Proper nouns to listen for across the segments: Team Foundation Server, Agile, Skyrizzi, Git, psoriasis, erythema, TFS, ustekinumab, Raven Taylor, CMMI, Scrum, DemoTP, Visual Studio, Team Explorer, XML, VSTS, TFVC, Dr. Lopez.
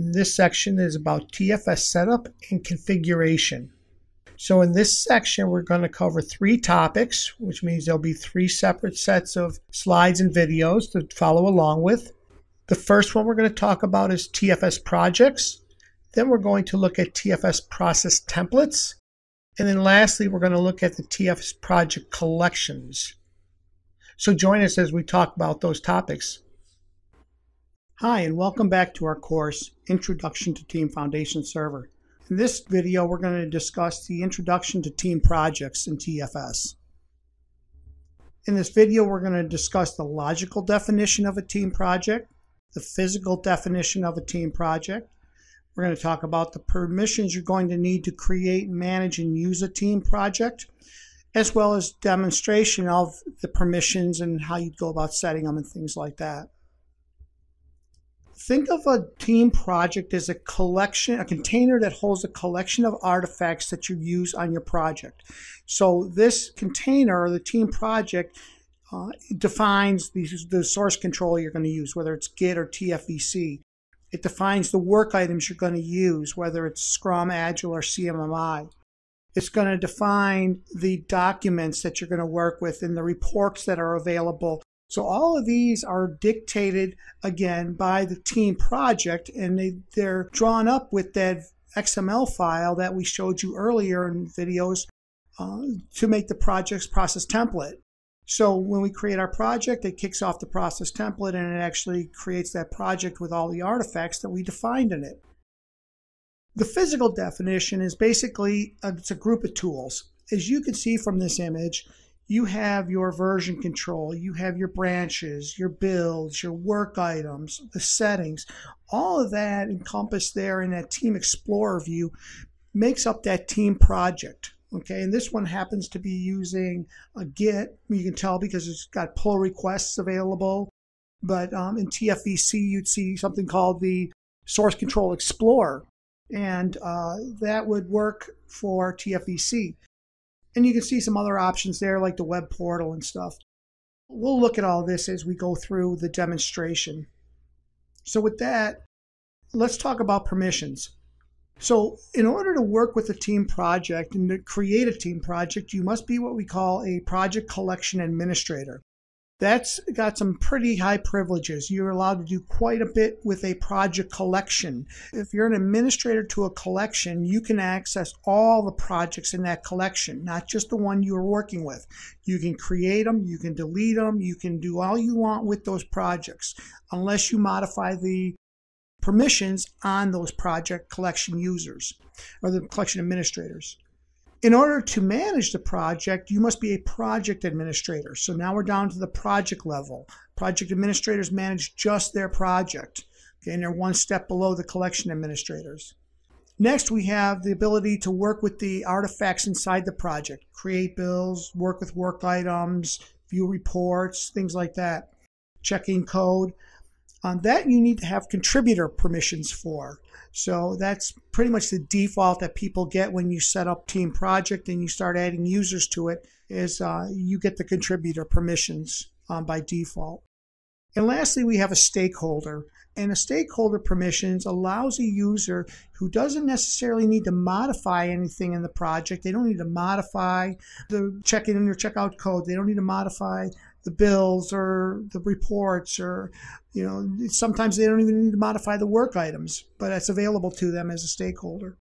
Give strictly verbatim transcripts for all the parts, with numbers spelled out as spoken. This section is about T F S setup and configuration. So in this section, we're going to cover three topics, which means there'll be three separate sets of slides and videos to follow along with. The first one we're going to talk about is T F S projects. Then we're going to look at T F S process templates. And then lastly, we're going to look at the T F S project collections. So join us as we talk about those topics. Hi, and welcome back to our course, Introduction to Team Foundation Server. In this video, we're going to discuss the introduction to team projects in T F S. In this video, we're going to discuss the logical definition of a team project, the physical definition of a team project. We're going to talk about the permissions you're going to need to create, manage, and use a team project, as well as demonstration of the permissions and how you'd go about setting them and things like that. Think of a team project as a collection, a container that holds a collection of artifacts that you use on your project. So this container, or the team project, uh, defines the, the source control you're going to use, whether it's Git or T F V C. It defines the work items you're going to use, whether it's Scrum, Agile, or C M M I. It's going to define the documents that you're going to work with and the reports that are available. So all of these are dictated, again, by the team project, and they, they're drawn up with that X M L file that we showed you earlier in videos uh, to make the project's process template. So when we create our project, it kicks off the process template, and it actually creates that project with all the artifacts that we defined in it. The physical definition is basically, a, it's a group of tools. As you can see from this image, you have your version control, you have your branches, your builds, your work items, the settings. All of that encompassed there in that Team Explorer view makes up that team project. Okay, and this one happens to be using a Git. You can tell because it's got pull requests available. But um, in T F V C, you'd see something called the Source Control Explorer. And uh, that would work for T F V C. And you can see some other options there, like the web portal and stuff. We'll look at all this as we go through the demonstration. So with that, let's talk about permissions. So in order to work with a team project and to create a team project, you must be what we call a project collection administrator. That's got some pretty high privileges. You're allowed to do quite a bit with a project collection. If you're an administrator to a collection, you can access all the projects in that collection, not just the one you're working with. You can create them, you can delete them, you can do all you want with those projects, unless you modify the permissions on those project collection users or the collection administrators. In order to manage the project, you must be a project administrator. So now we're down to the project level. Project administrators manage just their project, okay, and they're one step below the collection administrators. Next, we have the ability to work with the artifacts inside the project, create builds, work with work items, view reports, things like that, checking code. Um, that you need to have contributor permissions for. So that's pretty much the default that people get when you set up team project and you start adding users to it, is uh, you get the contributor permissions um, by default. And lastly, we have a stakeholder. And a stakeholder permissions allows a user who doesn't necessarily need to modify anything in the project. They don't need to modify the check-in or check-out code. They don't need to modify the bills or the reports, or, you know, sometimes they don't even need to modify the work items, but that's available to them as a stakeholder.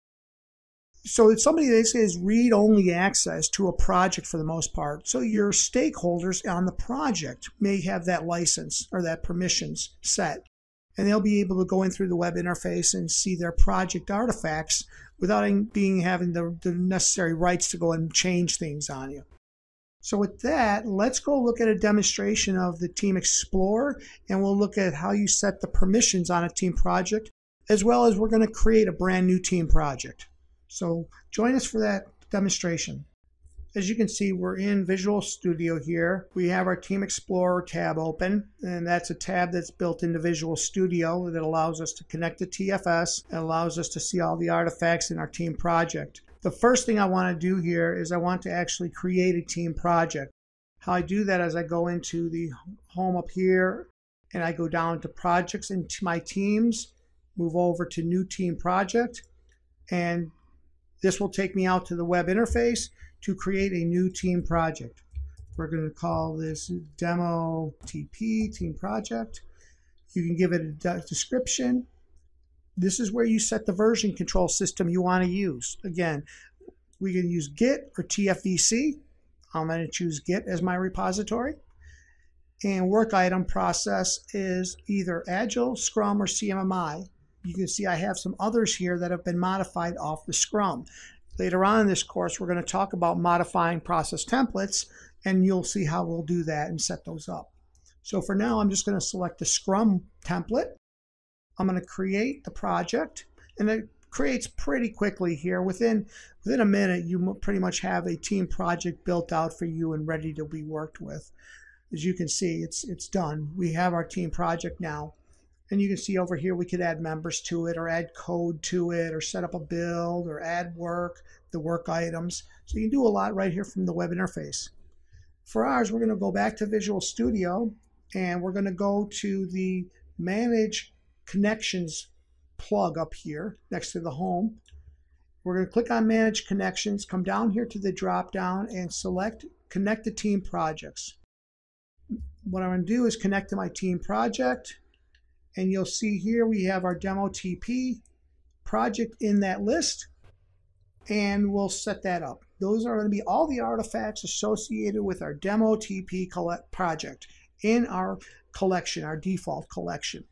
So it's somebody that says read-only access to a project for the most part. So your stakeholders on the project may have that license or that permissions set, and they'll be able to go in through the web interface and see their project artifacts without being having the, the necessary rights to go and change things on you. So with that, let's go look at a demonstration of the Team Explorer, and we'll look at how you set the permissions on a team project, as well as we're going to create a brand new team project. So join us for that demonstration. As you can see, we're in Visual Studio here. We have our Team Explorer tab open, and that's a tab that's built into Visual Studio that allows us to connect to T F S and allows us to see all the artifacts in our team project. The first thing I want to do here is I want to actually create a team project. How I do that is I go into the home up here, and I go down to projects, into my teams, move over to new team project, and this will take me out to the web interface to create a new team project. We're going to call this DemoTP team project. You can give it a description. This is where you set the version control system you want to use. Again, we can use Git or T F V C. I'm going to choose Git as my repository. And work item process is either Agile, Scrum, or C M M I. You can see I have some others here that have been modified off the Scrum. Later on in this course, we're going to talk about modifying process templates, and you'll see how we'll do that and set those up. So for now, I'm just going to select the Scrum template. I'm going to create the project, and it creates pretty quickly here. Within, within a minute, you pretty much have a team project built out for you and ready to be worked with. As you can see, it's, it's done. We have our team project now. And you can see over here, we could add members to it or add code to it or set up a build or add work, the work items. So you can do a lot right here from the web interface. For ours, we're going to go back to Visual Studio, and we're going to go to the Manage Connections plug up here next to the home. We're going to click on Manage Connections, come down here to the drop down, and select Connect to Team Projects. What I'm going to do is connect to my team project, and you'll see here we have our DemoTP project in that list, and we'll set that up. Those are going to be all the artifacts associated with our DemoTP project in our collection, our default collection.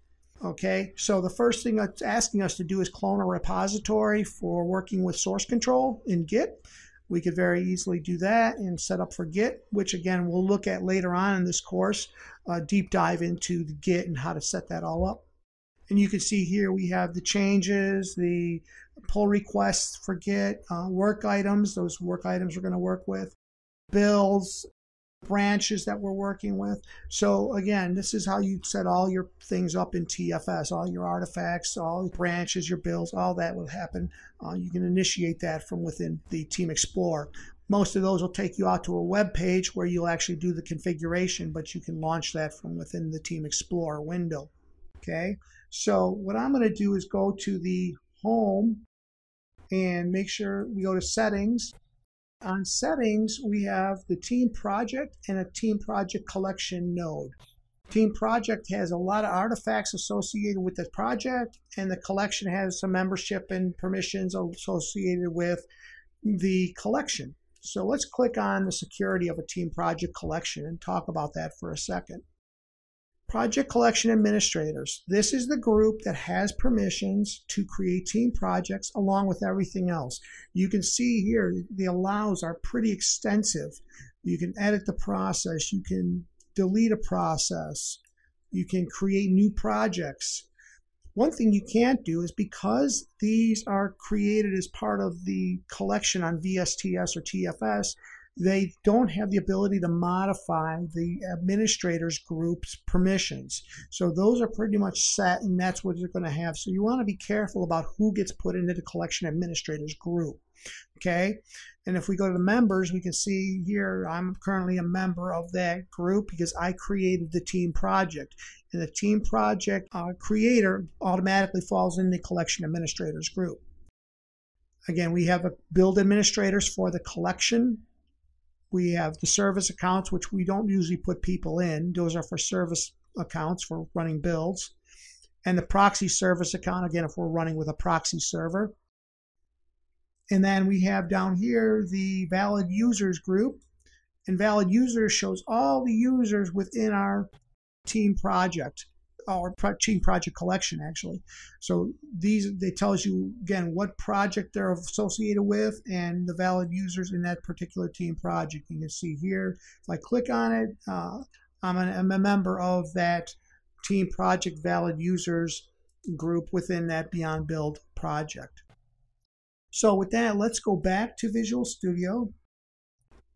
Okay, so the first thing it's asking us to do is clone a repository for working with source control in Git. We could very easily do that and set up for Git, which again, we'll look at later on in this course, a deep dive into the Git and how to set that all up. And you can see here we have the changes, the pull requests for Git, uh, work items, those work items we're going to work with, builds, branches that we're working with. So again, this is how you set all your things up in T F S, all your artifacts, all the branches, your builds, all that will happen. Uh, you can initiate that from within the Team Explorer. Most of those will take you out to a web page where you'll actually do the configuration, but you can launch that from within the Team Explorer window. Okay, so what I'm going to do is go to the home and make sure we go to settings. On settings, we have the team project and a team project collection node. Team project has a lot of artifacts associated with the project, and the collection has some membership and permissions associated with the collection. So let's click on the security of a team project collection and talk about that for a second. Project collection administrators. This is the group that has permissions to create team projects along with everything else. You can see here the allows are pretty extensive. You can edit the process. You can delete a process. You can create new projects. One thing you can't do is, because these are created as part of the collection on V S T S or T F S, they don't have the ability to modify the administrators group's permissions. So those are pretty much set, and that's what they're going to have. So you want to be careful about who gets put into the collection administrators group. Okay, and if we go to the members, we can see here I'm currently a member of that group because I created the team project, and the team project uh, creator automatically falls in the collection administrators group. Again, we have a build administrators for the collection. We have the service accounts, which we don't usually put people in. Those are for service accounts for running builds. And the proxy service account, again, if we're running with a proxy server. And then we have down here the valid users group. And valid users shows all the users within our team project, or team project collection, actually. So these, they tells you, again, what project they're associated with and the valid users in that particular team project. You can see here, if I click on it, uh, I'm, an, I'm a member of that team project valid users group within that Beyond Build project. So with that, let's go back to Visual Studio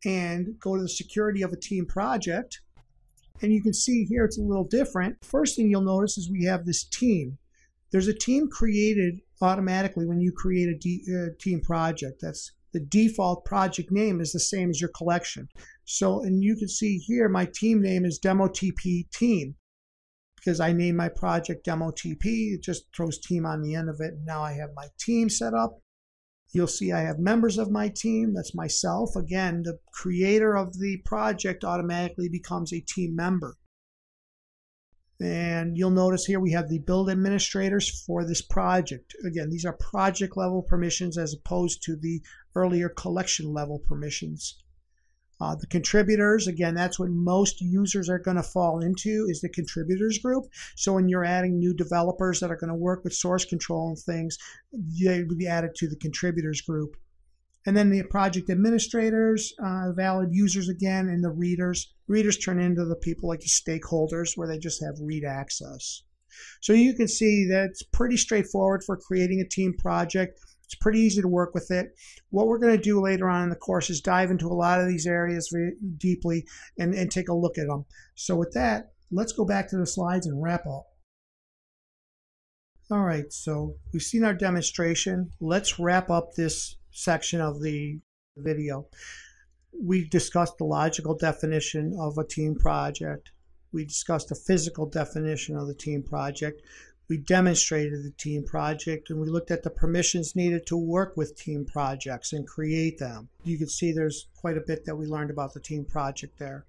and go to the security of a team project. And you can see here it's a little different. First thing you'll notice is we have this team. There's a team created automatically when you create a D, uh, team project. That's the default project name is the same as your collection. So, and you can see here my team name is DemoTP team. because I named my project DemoTP. It just throws team on the end of it. And now I have my team set up. You'll see I have members of my team. That's myself. Again, the creator of the project automatically becomes a team member. And you'll notice here we have the build administrators for this project. Again, these are project level permissions as opposed to the earlier collection level permissions. Uh, the contributors, again, that's what most users are going to fall into, is the contributors group. So when you're adding new developers that are going to work with source control and things, they would be added to the contributors group. And then the project administrators, uh, valid users again, and the readers. Readers turn into the people like the stakeholders where they just have read access. So you can see that it's pretty straightforward for creating a team project. It's pretty easy to work with it. What we're going to do later on in the course is dive into a lot of these areas very deeply and, and take a look at them. So with that, let's go back to the slides and wrap up. All right, so we've seen our demonstration. Let's wrap up this section of the video. We discussed the logical definition of a team project. We discussed the physical definition of the team project. We demonstrated the team project, and we looked at the permissions needed to work with team projects and create them. You can see there's quite a bit that we learned about the team project there.